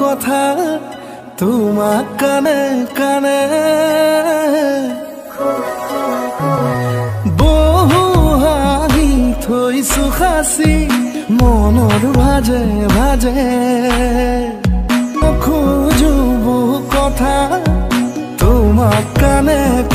कथा তোমার কানে কানে বহু হাঁহি থৈছো হাসি মনৰ ভাজে ভাজে খোজো বহু কথা তোমার কানে